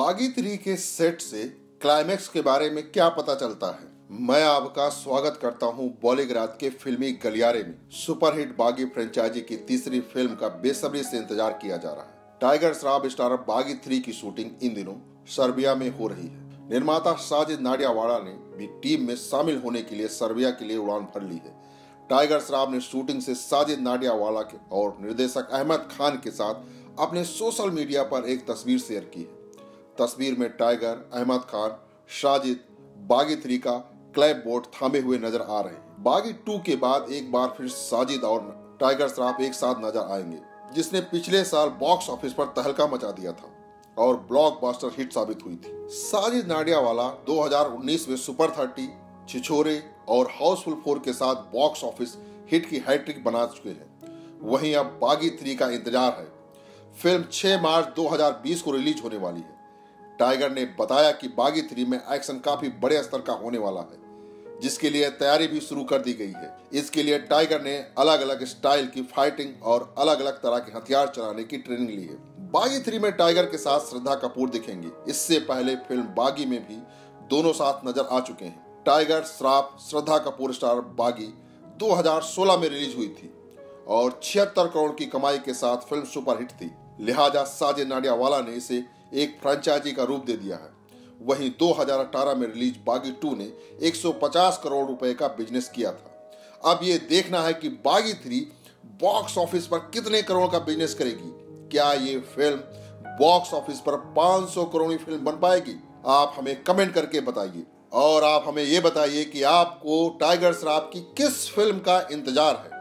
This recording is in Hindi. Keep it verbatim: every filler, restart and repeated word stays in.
बागी थ्री के सेट से क्लाइमेक्स के बारे में क्या पता चलता है। मैं आपका स्वागत करता हूं बॉलीग्राज के फिल्मी गलियारे में। सुपरहिट बागी फ्रेंचाइजी की तीसरी फिल्म का बेसब्री से इंतजार किया जा रहा है। Tiger Shroff starrer Baaghi three की शूटिंग इन दिनों सर्बिया में हो रही है। निर्माता साजिद नाडियावाला ने भी टीम में शामिल होने के लिए सर्बिया के लिए उड़ान भर ली है। टाइगर श्रॉफ ने शूटिंग से साजिद नाडियावाला के और निर्देशक अहमद खान के साथ अपने सोशल मीडिया पर एक तस्वीर शेयर की है। तस्वीर में टाइगर, अहमद खान, साजिद बागी थ्री का क्लैप बोर्ड थामे हुए नजर आ रहे हैं। बागी टू के बाद एक बार फिर साजिद और टाइगर श्रॉफ एक साथ नजर आएंगे, जिसने पिछले साल बॉक्स ऑफिस पर तहलका मचा दिया था और ब्लॉकबस्टर हिट साबित हुई थी। साजिद नाडियावाला दो हज़ार उन्नीस में सुपर थर्टी, छिछोरे और हाउसफुल फोर के साथ बॉक्स ऑफिस हिट की हैट्रिक बना चुके हैं। वहीं अब बागी थ्री का इंतजार है। फिल्म छह मार्च दो हजार बीस को रिलीज होने वाली है। टाइगर ने बताया कि बागी थ्री में एक्शन काफी बड़े स्तर का होने वाला है, जिसके लिए तैयारी भी शुरू कर दी गई है। इसके लिए टाइगर ने अलग अलग स्टाइल की फाइटिंग और अलग अलग तरह के हथियार चलाने की ट्रेनिंग ली है। बागी थ्री में टाइगर के साथ श्रद्धा कपूर दिखेंगी। इससे पहले फिल्म बागी में भी दोनों साथ नजर आ चुके हैं। टाइगर श्रॉफ श्रद्धा कपूर स्टार बागी दो हजार सोलह में रिलीज हुई थी और छिहत्तर करोड़ की कमाई के साथ फिल्म सुपरहिट थी। लिहाजा साजिद नाडियावाला ने इसे एक फ्रेंचाइजी का रूप दे दिया है। वहीं दो हज़ार अठारह में रिलीज बागी टू ने एक सौ पचास करोड़ रुपए का बिजनेस किया था। अब ये देखना है कि बागी थ्री बॉक्स ऑफिस पर कितने करोड़ का बिजनेस करेगी। क्या ये फिल्म बॉक्स ऑफिस पर पाँच सौ करोड़ की फिल्म बन पाएगी? आप हमें कमेंट करके बताइए और आप हमें ये बताइए कि आपको टाइगर श्रॉफ की किस फिल्म का इंतजार है।